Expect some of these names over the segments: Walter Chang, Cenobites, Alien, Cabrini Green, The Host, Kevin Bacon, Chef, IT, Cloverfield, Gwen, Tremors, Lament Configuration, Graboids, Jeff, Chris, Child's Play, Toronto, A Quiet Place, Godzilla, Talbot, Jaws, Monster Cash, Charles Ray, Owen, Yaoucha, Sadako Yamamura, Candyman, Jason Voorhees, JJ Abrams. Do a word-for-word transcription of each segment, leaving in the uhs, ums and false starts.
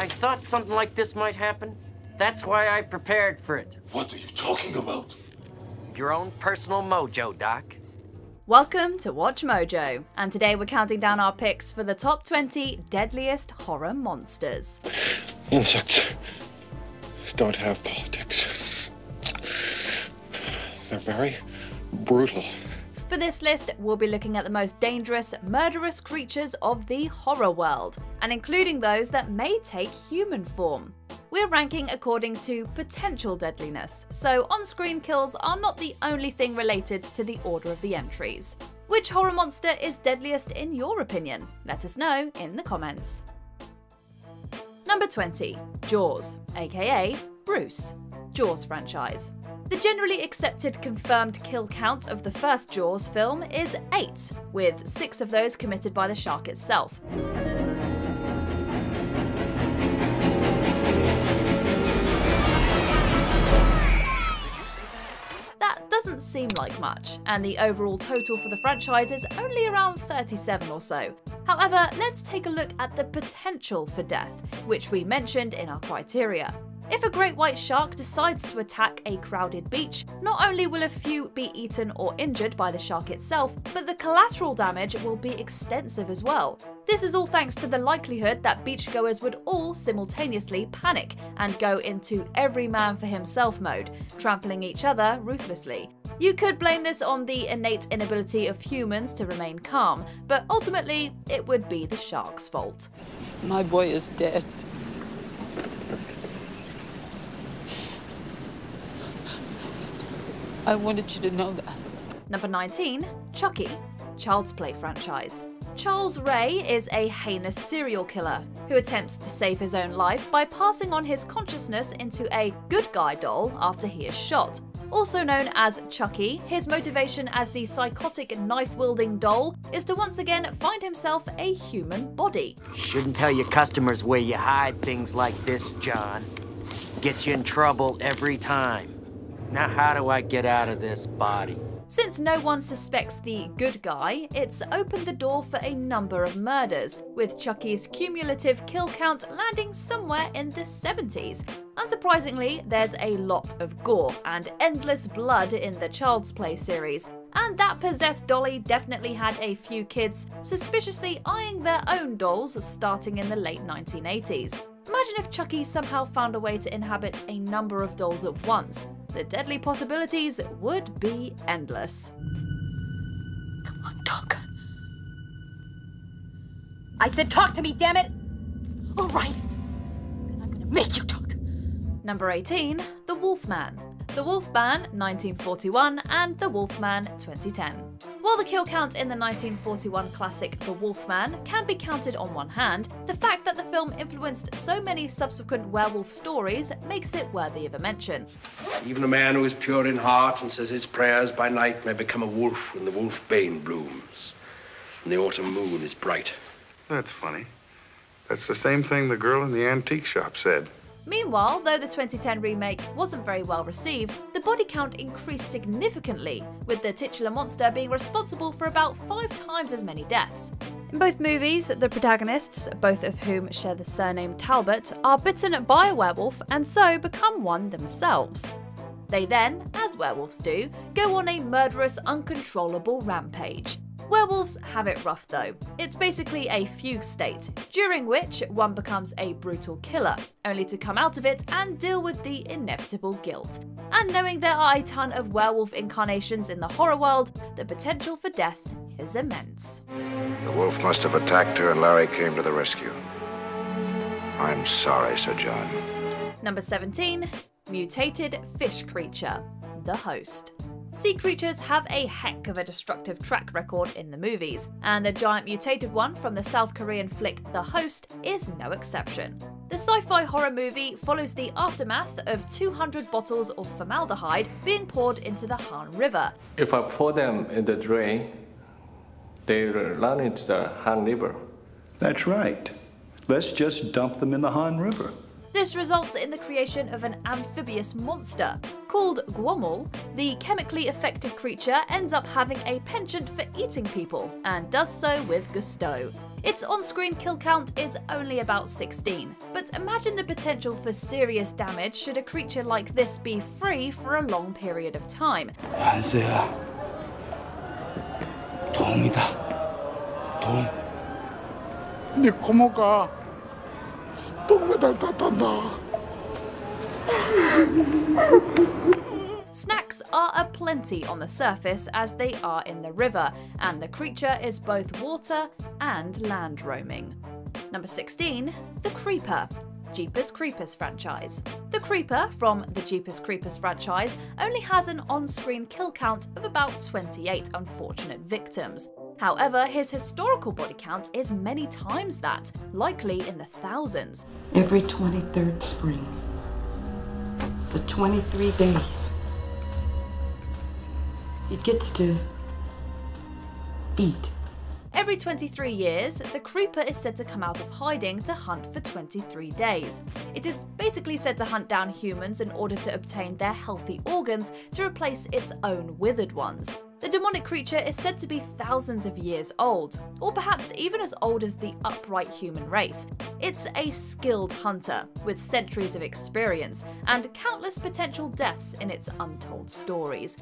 I thought something like this might happen. That's why I prepared for it. What are you talking about? Your own personal mojo, Doc. Welcome to Watch Mojo, and today we're counting down our picks for the top twenty deadliest horror monsters. Insects don't have politics. They're very brutal. For this list, we'll be looking at the most dangerous, murderous creatures of the horror world, and including those that may take human form. We're ranking according to potential deadliness, so on-screen kills are not the only thing related to the order of the entries. Which horror monster is deadliest in your opinion? Let us know in the comments. Number twenty. Jaws, aka Bruce. Jaws franchise. The generally accepted confirmed kill count of the first Jaws film is eight, with six of those committed by the shark itself. Doesn't seem like much, and the overall total for the franchise is only around thirty-seven or so. However, let's take a look at the potential for death, which we mentioned in our criteria. If a great white shark decides to attack a crowded beach, not only will a few be eaten or injured by the shark itself, but the collateral damage will be extensive as well. This is all thanks to the likelihood that beachgoers would all simultaneously panic and go into every man for himself mode, trampling each other ruthlessly. You could blame this on the innate inability of humans to remain calm, but ultimately it would be the shark's fault. My boy is dead. I wanted you to know that. Number nineteen. Chucky, Child's Play franchise. Charles Ray is a heinous serial killer who attempts to save his own life by passing on his consciousness into a good guy doll after he is shot. Also known as Chucky, his motivation as the psychotic knife-wielding doll is to once again find himself a human body. Shouldn't tell your customers where you hide things like this, John. Gets you in trouble every time. Now how do I get out of this body? Since no one suspects the good guy, it's opened the door for a number of murders, with Chucky's cumulative kill count landing somewhere in the seventies. Unsurprisingly, there's a lot of gore and endless blood in the Child's Play series, and that possessed dolly definitely had a few kids suspiciously eyeing their own dolls starting in the late nineteen eighties. Imagine if Chucky somehow found a way to inhabit a number of dolls at once. The deadly possibilities would be endless. Come on, Doc. I said talk to me, damn it! All right, then I'm gonna make you talk. Number eighteen, The Wolfman. The Wolfman, nineteen forty-one, and The Wolfman, twenty ten. While the kill count in the nineteen forty-one classic The Wolfman can be counted on one hand, the fact that the film influenced so many subsequent werewolf stories makes it worthy of a mention. Even a man who is pure in heart and says his prayers by night may become a wolf when the wolfbane blooms and the autumn moon is bright. That's funny. That's the same thing the girl in the antique shop said. Meanwhile, though the twenty ten remake wasn't very well received, the body count increased significantly, with the titular monster being responsible for about five times as many deaths. In both movies, the protagonists, both of whom share the surname Talbot, are bitten by a werewolf and so become one themselves. They then, as werewolves do, go on a murderous, uncontrollable rampage. Werewolves have it rough though. It's basically a fugue state, during which one becomes a brutal killer, only to come out of it and deal with the inevitable guilt. And knowing there are a ton of werewolf incarnations in the horror world, the potential for death is immense. The wolf must have attacked her and Larry came to the rescue. I'm sorry, Sir John. Number seventeen. Mutated Fish Creature, The Host. Sea creatures have a heck of a destructive track record in the movies, and the giant mutated one from the South Korean flick The Host is no exception. The sci-fi horror movie follows the aftermath of two hundred bottles of formaldehyde being poured into the Han River. If I pour them in the drain, they run into the Han River. That's right. Let's just dump them in the Han River. This results in the creation of an amphibious monster. Called Gwangi, the chemically affected creature ends up having a penchant for eating people, and does so with gusto. Its on-screen kill count is only about sixteen, but imagine the potential for serious damage should a creature like this be free for a long period of time. Snacks are aplenty on the surface as they are in the river, and the creature is both water and land roaming. Number sixteen. The Creeper. Jeepers Creepers franchise. The Creeper from the Jeepers Creepers franchise only has an on-screen kill count of about twenty-eight unfortunate victims. However, his historical body count is many times that, likely in the thousands. Every twenty-third spring, for twenty-three days, it gets to eat. Every twenty-three years, the Creeper is said to come out of hiding to hunt for twenty-three days. It is basically said to hunt down humans in order to obtain their healthy organs to replace its own withered ones. The demonic creature is said to be thousands of years old, or perhaps even as old as the upright human race. It's a skilled hunter, with centuries of experience, and countless potential deaths in its untold stories.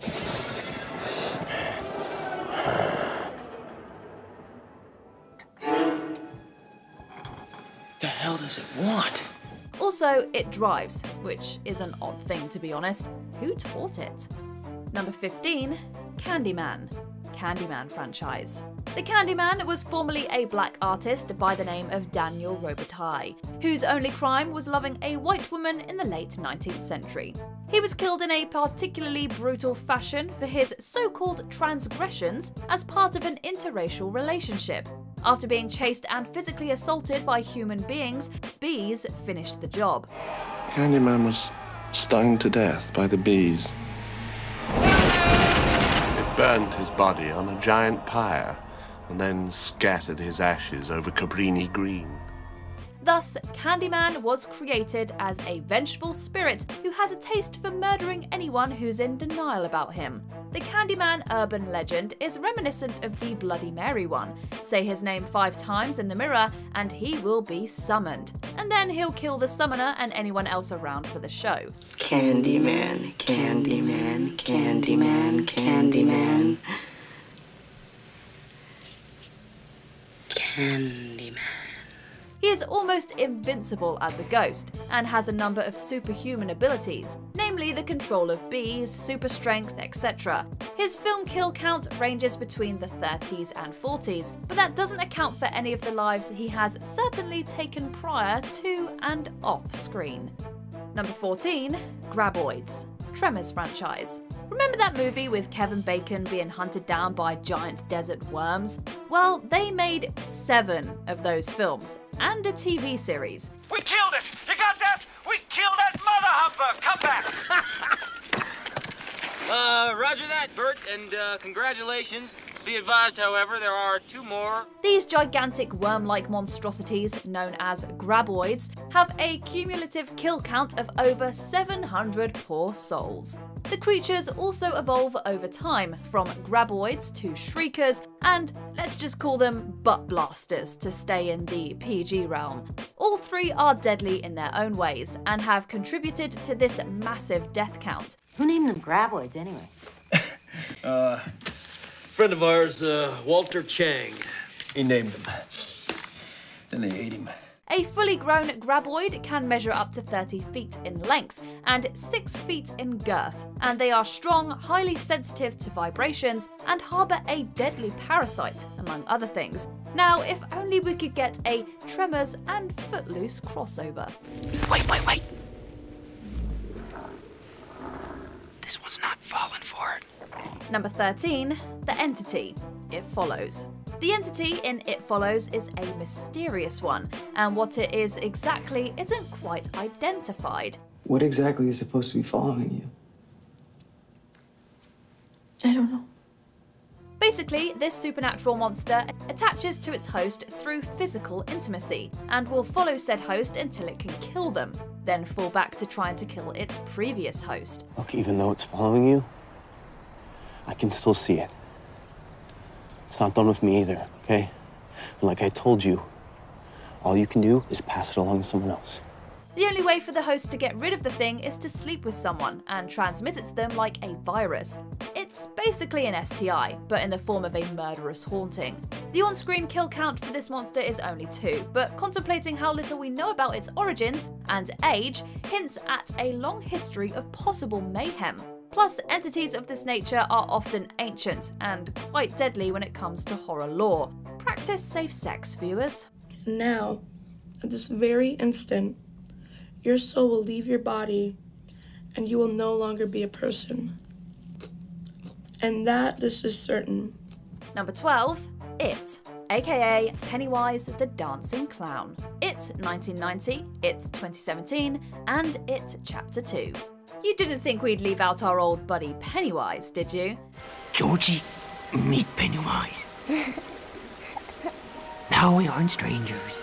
The hell does it want? Also, it drives, which is an odd thing to be honest. Who taught it? Number fifteen. Candyman. Candyman franchise. The Candyman was formerly a black artist by the name of Daniel Robitaille, whose only crime was loving a white woman in the late nineteenth century. He was killed in a particularly brutal fashion for his so-called transgressions as part of an interracial relationship. After being chased and physically assaulted by human beings, bees finished the job. Candyman was stung to death by the bees. Burned his body on a giant pyre and then scattered his ashes over Cabrini Green. Thus, Candyman was created as a vengeful spirit who has a taste for murdering anyone who's in denial about him. The Candyman urban legend is reminiscent of the Bloody Mary one. Say his name five times in the mirror and he will be summoned. And then he'll kill the summoner and anyone else around for the show. Candyman, Candyman, Candyman, Candyman. Candyman. He is almost invincible as a ghost, and has a number of superhuman abilities, namely the control of bees, super strength, et cetera. His film kill count ranges between the thirties and forties, but that doesn't account for any of the lives he has certainly taken prior to and off screen. Number fourteen. Graboids. Tremors franchise. Remember that movie with Kevin Bacon being hunted down by giant desert worms? Well, they made seven of those films, and a T V series. We killed it! You got that? We killed that mother humper! Come back! uh, roger that, Bert, and uh, congratulations. Be advised, however, there are two more. These gigantic worm-like monstrosities, known as graboids, have a cumulative kill count of over seven hundred poor souls. The creatures also evolve over time, from graboids to shriekers, and let's just call them butt blasters to stay in the P G realm. All three are deadly in their own ways, and have contributed to this massive death count. Who named them graboids anyway? uh, friend of ours, uh, Walter Chang. He named them. Then they ate him. A fully grown graboid can measure up to thirty feet in length and six feet in girth, and they are strong, highly sensitive to vibrations, and harbour a deadly parasite, among other things. Now, if only we could get a Tremors and Footloose crossover. Wait, wait, wait! This one's not fallen for it. Number thirteen. The Entity. It Follows. The entity in It Follows is a mysterious one, and what it is exactly isn't quite identified. What exactly is supposed to be following you? I don't know. Basically, this supernatural monster attaches to its host through physical intimacy, and will follow said host until it can kill them, then fall back to trying to kill its previous host. Look, even though it's following you, I can still see it. It's not done with me either, okay? And like I told you, all you can do is pass it along to someone else. The only way for the host to get rid of the thing is to sleep with someone and transmit it to them like a virus. It's basically an S T I, but in the form of a murderous haunting. The on-screen kill count for this monster is only two, but contemplating how little we know about its origins and age hints at a long history of possible mayhem. Plus, entities of this nature are often ancient and quite deadly when it comes to horror lore. Practice safe sex, viewers. Now, at this very instant, your soul will leave your body, and you will no longer be a person. And that this is certain. Number twelve, It, aka Pennywise the Dancing Clown. It nineteen ninety, It twenty seventeen, and It Chapter two. You didn't think we'd leave out our old buddy Pennywise, did you? Georgie, meet Pennywise. Now we aren't strangers,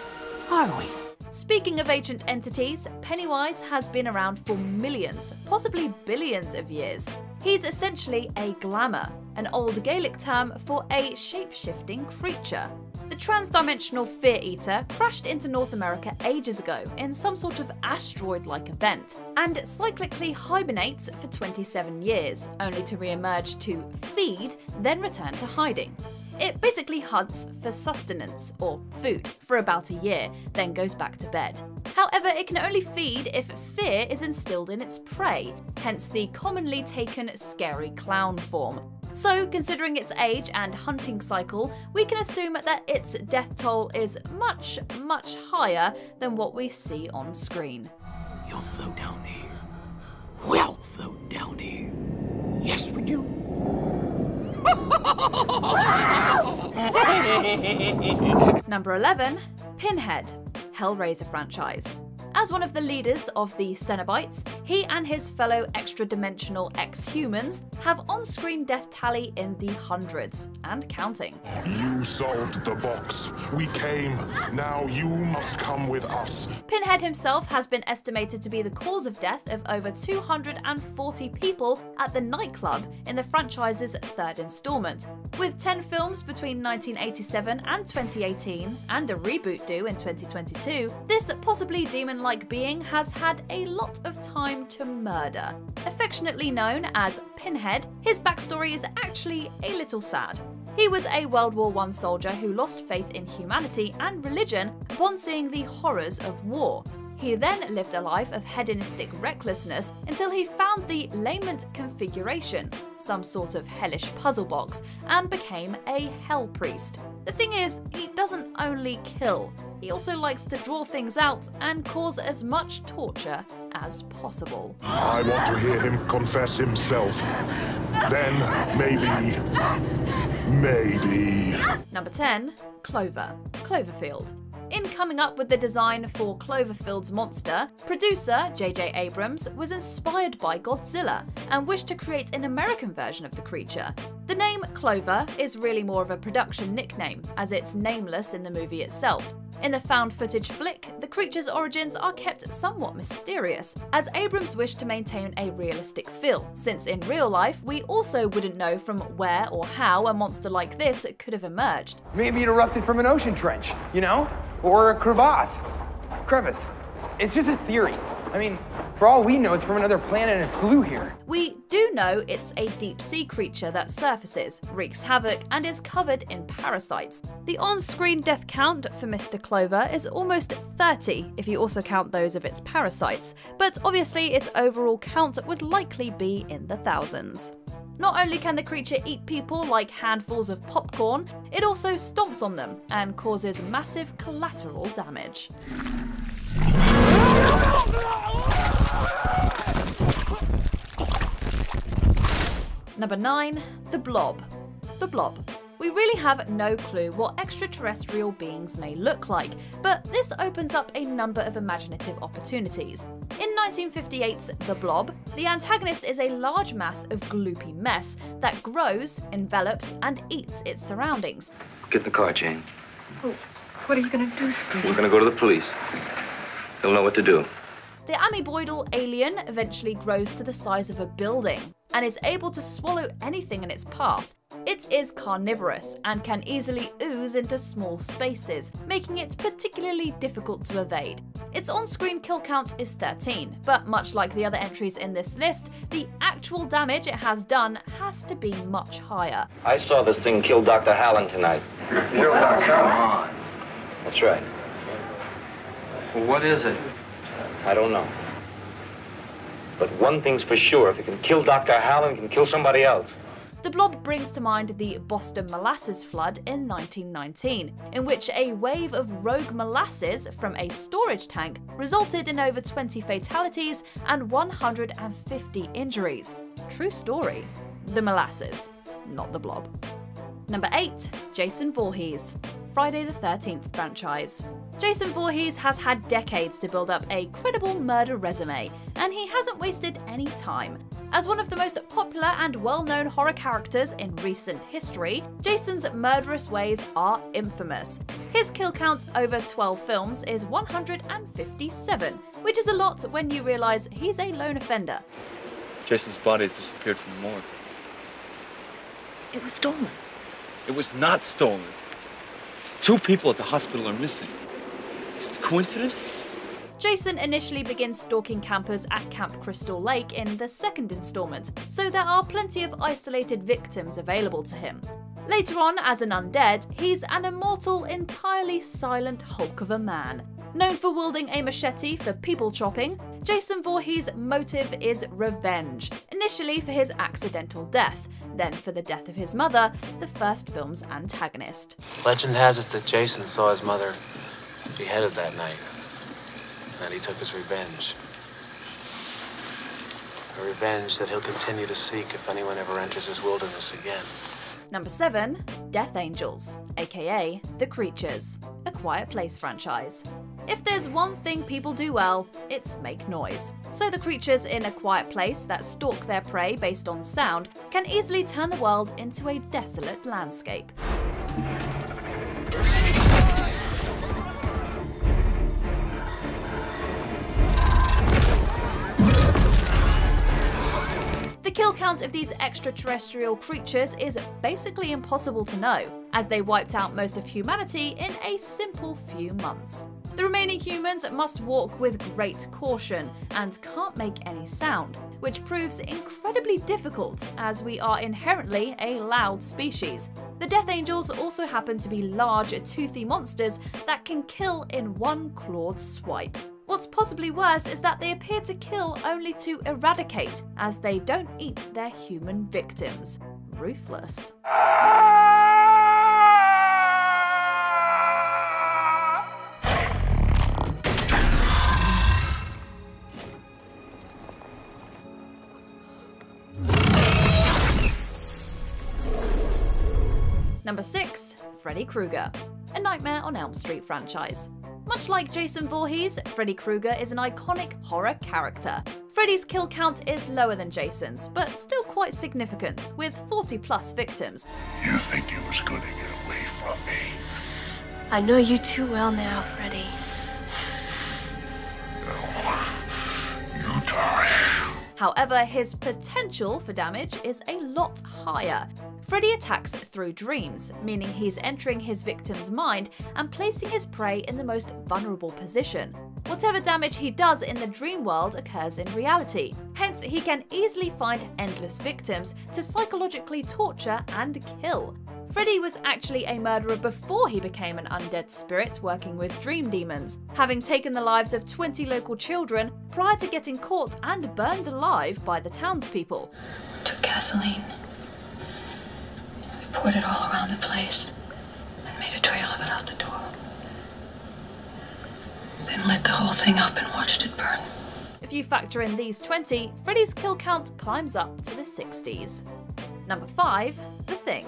are we? Speaking of ancient entities, Pennywise has been around for millions, possibly billions of years. He's essentially a glamour, an old Gaelic term for a shape-shifting creature. The trans-dimensional fear-eater crashed into North America ages ago in some sort of asteroid-like event, and cyclically hibernates for twenty-seven years, only to re-emerge to feed, then return to hiding. It basically hunts for sustenance, or food, for about a year, then goes back to bed. However, it can only feed if fear is instilled in its prey, hence the commonly taken scary clown form. So, considering its age and hunting cycle, we can assume that its death toll is much, much higher than what we see on screen. You'll float down here. We'll float down here. Yes, we do. Number eleven, Pinhead, Hellraiser franchise. As one of the leaders of the Cenobites, he and his fellow extra-dimensional ex-humans have on-screen death tally in the hundreds, and counting. You solved the box. We came. Now you must come with us. Pinhead himself has been estimated to be the cause of death of over two hundred forty people at the nightclub in the franchise's third installment. With ten films between nineteen eighty-seven and twenty eighteen, and a reboot due in twenty twenty-two, this possibly demon like being has had a lot of time to murder. Affectionately known as Pinhead, his backstory is actually a little sad. He was a World War One soldier who lost faith in humanity and religion upon seeing the horrors of war. He then lived a life of hedonistic recklessness until he found the Lament configuration, some sort of hellish puzzle box, and became a hell priest. The thing is, he doesn't only kill, he also likes to draw things out and cause as much torture as possible. I want to hear him confess himself. Then maybe, maybe. Number ten, Clover, Cloverfield. In coming up with the design for Cloverfield's monster, producer J J Abrams was inspired by Godzilla and wished to create an American version of the creature. The name Clover is really more of a production nickname, as it's nameless in the movie itself. In the found footage flick, the creature's origins are kept somewhat mysterious, as Abrams wished to maintain a realistic feel, since in real life we also wouldn't know from where or how a monster like this could have emerged. Maybe it erupted from an ocean trench, you know? Or a crevasse, crevice. It's just a theory. I mean, for all we know, it's from another planet and it flew here. We do know it's a deep-sea creature that surfaces, wreaks havoc, and is covered in parasites. The on-screen death count for Mister Clover is almost thirty, if you also count those of its parasites, but obviously its overall count would likely be in the thousands. Not only can the creature eat people like handfuls of popcorn, it also stomps on them and causes massive collateral damage. Number nine, The Blob. The Blob. We really have no clue what extraterrestrial beings may look like, but this opens up a number of imaginative opportunities. In nineteen fifty-eight's The Blob, the antagonist is a large mass of gloopy mess that grows, envelops, and eats its surroundings. Get in the car, Jane. Oh, what are you going to do, Steve? We're going to go to the police. They'll know what to do. The amoeboidal alien eventually grows to the size of a building and is able to swallow anything in its path. It It is carnivorous and can easily ooze into small spaces, making it particularly difficult to evade. Its on-screen kill count is thirteen, but much like the other entries in this list, the actual damage it has done has to be much higher. I saw this thing kill Doctor Hallen tonight. Kill Doctor Hallen? That's right. Well, what is it? I don't know. But one thing's for sure, if it can kill Doctor Hallen, it can kill somebody else. The Blob brings to mind the Boston molasses flood in nineteen nineteen, in which a wave of rogue molasses from a storage tank resulted in over twenty fatalities and one hundred fifty injuries. True story. The molasses, not the Blob. Number eight. Jason Voorhees. Friday the thirteenth franchise. Jason Voorhees has had decades to build up a credible murder resume, and he hasn't wasted any time. As one of the most popular and well-known horror characters in recent history, Jason's murderous ways are infamous. His kill count over twelve films is one hundred fifty-seven, which is a lot when you realize he's a lone offender. Jason's body has disappeared from the morgue. It was stolen. It was not stolen. Two people at the hospital are missing. Coincidence? Jason initially begins stalking campers at Camp Crystal Lake in the second installment, so there are plenty of isolated victims available to him. Later on, as an undead, he's an immortal, entirely silent hulk of a man. Known for wielding a machete for people chopping, Jason Voorhees' motive is revenge, initially for his accidental death, then for the death of his mother, the first film's antagonist. Legend has it that Jason saw his mother beheaded that night, and he took his revenge. A revenge that he'll continue to seek if anyone ever enters his wilderness again. Number seven. Death Angels, aka The Creatures, A Quiet Place franchise. If there's one thing people do well, it's make noise. So the creatures in A Quiet Place that stalk their prey based on sound can easily turn the world into a desolate landscape. The kill count of these extraterrestrial creatures is basically impossible to know, as they wiped out most of humanity in a simple few months. The remaining humans must walk with great caution and can't make any sound, which proves incredibly difficult as we are inherently a loud species. The Death Angels also happen to be large, toothy monsters that can kill in one clawed swipe. What's possibly worse is that they appear to kill only to eradicate, as they don't eat their human victims. Ruthless. Number six. Freddy Krueger, A Nightmare on Elm Street franchise. Much like Jason Voorhees, Freddy Krueger is an iconic horror character. Freddy's kill count is lower than Jason's, but still quite significant, with forty plus victims. You think you was gonna get away from me? I know you too well now, Freddy. No, you die. However, his potential for damage is a lot higher. Freddy attacks through dreams, meaning he's entering his victim's mind and placing his prey in the most vulnerable position. Whatever damage he does in the dream world occurs in reality, hence he can easily find endless victims to psychologically torture and kill. Freddy was actually a murderer before he became an undead spirit working with dream demons, having taken the lives of twenty local children prior to getting caught and burned alive by the townspeople. I took gasoline, I poured it all around the place, and made a trail of it out the door. Then lit the whole thing up and watched it burn. If you factor in these twenty, Freddy's kill count climbs up to the sixties. Number five. The Thing.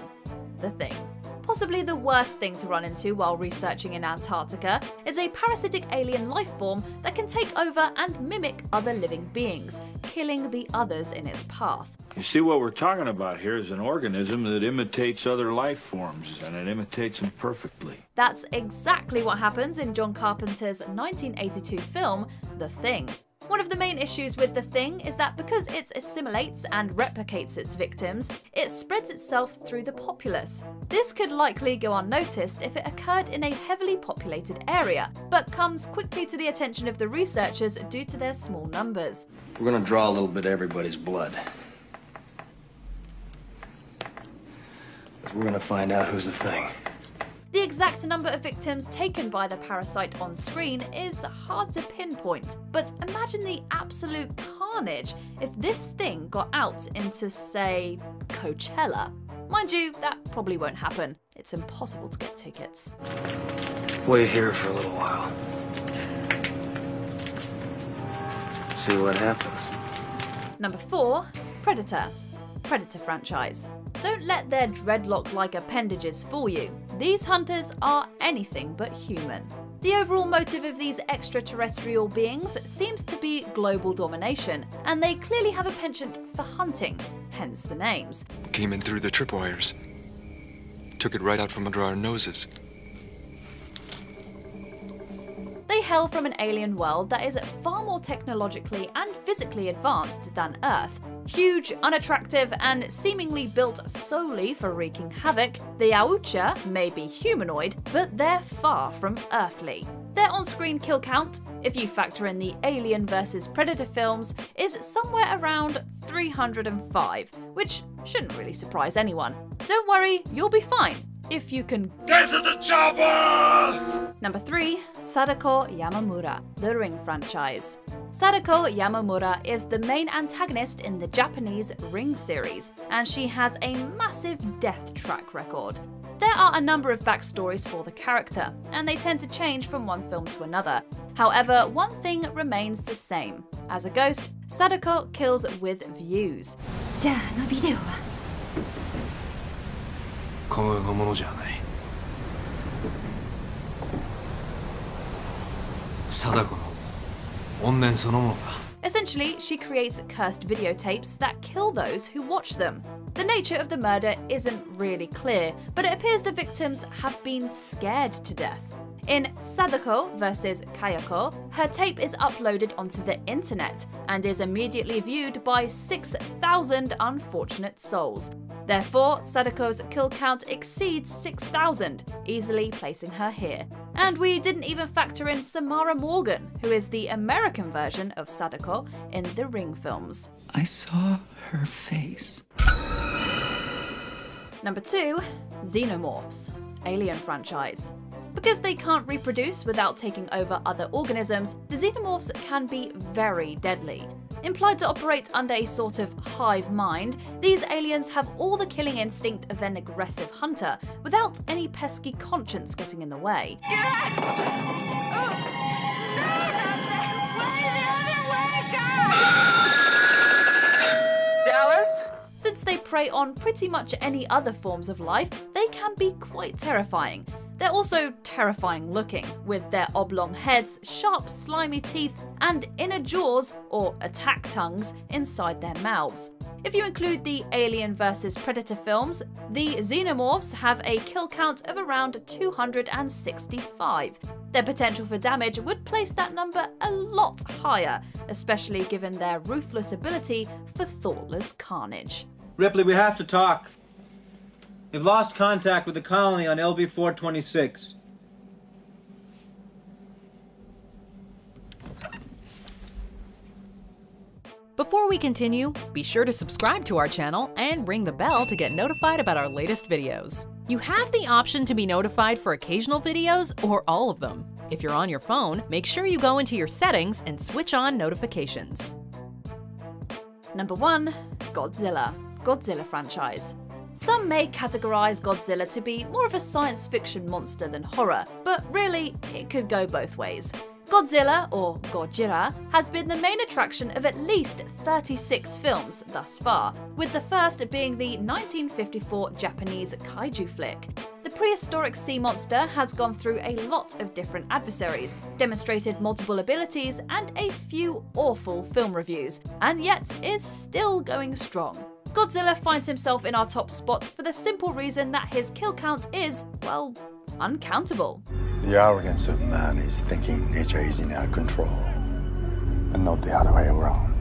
The Thing. Possibly the worst thing to run into while researching in Antarctica is a parasitic alien life form that can take over and mimic other living beings, killing the others in its path. You see, what we're talking about here is an organism that imitates other life forms, and it imitates them perfectly. That's exactly what happens in John Carpenter's nineteen eighty-two film, The Thing. One of the main issues with The Thing is that because it assimilates and replicates its victims, it spreads itself through the populace. This could likely go unnoticed if it occurred in a heavily populated area, but comes quickly to the attention of the researchers due to their small numbers. We're going to draw a little bit of everybody's blood. We're going to find out who's the thing. The exact number of victims taken by the parasite on screen is hard to pinpoint, but imagine the absolute carnage if this thing got out into, say, Coachella. Mind you, that probably won't happen. It's impossible to get tickets. Wait here for a little while. See what happens. Number four, Predator. Predator franchise. Don't let their dreadlock-like appendages fool you. These hunters are anything but human. The overall motive of these extraterrestrial beings seems to be global domination, and they clearly have a penchant for hunting, hence the names. Came in through the tripwires. Took it right out from under our noses. They hail from an alien world that is far more technologically and physically advanced than Earth. Huge, unattractive, and seemingly built solely for wreaking havoc, the Yaoucha may be humanoid, but they're far from earthly. Their on-screen kill count, if you factor in the Alien versus. Predator films, is somewhere around three hundred and five, which shouldn't really surprise anyone. Don't worry, you'll be fine, if you can get to the chopper! Number three, Sadako Yamamura, The Ring franchise. Sadako Yamamura is the main antagonist in the Japanese Ring series, and she has a massive death track record. There are a number of backstories for the character, and they tend to change from one film to another. However, one thing remains the same. As a ghost, Sadako kills with views. Sadako. Essentially, she creates cursed videotapes that kill those who watch them. The nature of the murder isn't really clear, but it appears the victims have been scared to death. In Sadako versus. Kayako, her tape is uploaded onto the internet and is immediately viewed by six thousand unfortunate souls. Therefore, Sadako's kill count exceeds six thousand, easily placing her here. And we didn't even factor in Samara Morgan, who is the American version of Sadako in the Ring films. I saw her face. Number two, Xenomorphs, Alien franchise. Because they can't reproduce without taking over other organisms, the xenomorphs can be very deadly. Implied to operate under a sort of hive mind, these aliens have all the killing instinct of an aggressive hunter, without any pesky conscience getting in the way. Yes! Oh. No, the other way, the other way, go! Dallas? Since they prey on pretty much any other forms of life, they can be quite terrifying. They're also terrifying looking, with their oblong heads, sharp slimy teeth, and inner jaws, or attack tongues, inside their mouths. If you include the Alien versus. Predator films, the Xenomorphs have a kill count of around two hundred and sixty-five. Their potential for damage would place that number a lot higher, especially given their ruthless ability for thoughtless carnage. Ripley, we have to talk. They've lost contact with the colony on L V four twenty-six. Before we continue, be sure to subscribe to our channel and ring the bell to get notified about our latest videos. You have the option to be notified for occasional videos or all of them. If you're on your phone, make sure you go into your settings and switch on notifications. Number one, Godzilla, Godzilla franchise. Some may categorise Godzilla to be more of a science fiction monster than horror, but really, it could go both ways. Godzilla, or Gojira, has been the main attraction of at least thirty-six films thus far, with the first being the nineteen fifty-four Japanese kaiju flick. The prehistoric sea monster has gone through a lot of different adversaries, demonstrated multiple abilities and a few awful film reviews, and yet is still going strong. Godzilla finds himself in our top spot for the simple reason that his kill count is, well, uncountable. The arrogance of man is thinking nature is in our control. and not the other way around.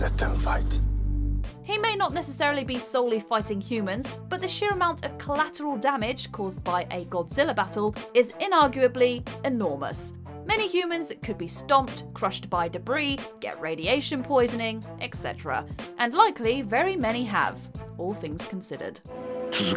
Let them fight. He may not necessarily be solely fighting humans, but the sheer amount of collateral damage caused by a Godzilla battle is inarguably enormous. Many humans could be stomped, crushed by debris, get radiation poisoning, et cetera. And likely very many have, all things considered. Do you